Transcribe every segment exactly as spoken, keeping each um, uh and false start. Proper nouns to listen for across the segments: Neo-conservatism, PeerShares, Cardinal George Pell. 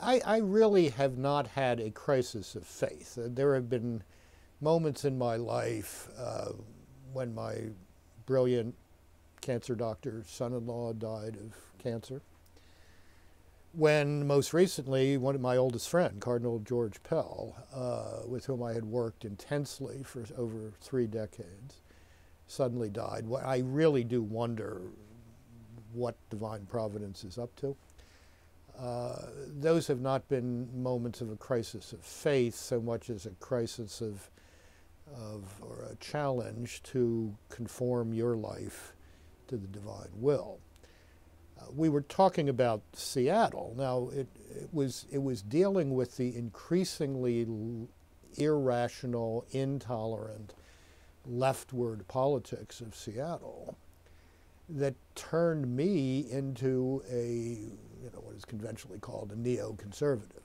I, I really have not had a crisis of faith. There have been moments in my life uh, when my brilliant cancer doctor son-in-law died of cancer. When most recently, one of my oldest friend, Cardinal George Pell, uh, with whom I had worked intensely for over three decades, suddenly died. I really do wonder what divine providence is up to. Uh, those have not been moments of a crisis of faith so much as a crisis of, of or a challenge to conform your life to the divine will. Uh, we were talking about Seattle. Now, it, it, was, it was dealing with the increasingly irrational, intolerant, leftward politics of Seattle that turned me into a you know, what is conventionally called a neoconservative.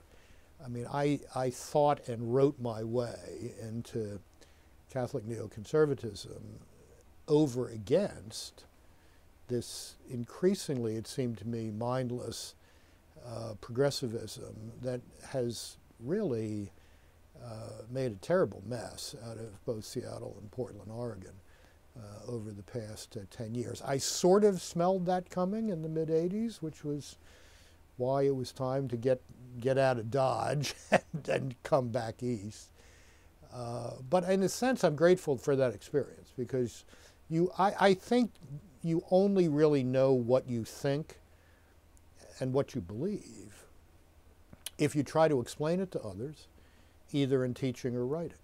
I mean, I, I thought and wrote my way into Catholic neoconservatism over against this increasingly, it seemed to me, mindless uh, progressivism that has really uh, made a terrible mess out of both Seattle and Portland, Oregon. Uh, over the past uh, ten years. I sort of smelled that coming in the mid eighties, which was why it was time to get, get out of Dodge and, and come back east. Uh, but in a sense, I'm grateful for that experience because you, I, I think you only really know what you think and what you believe if you try to explain it to others, either in teaching or writing.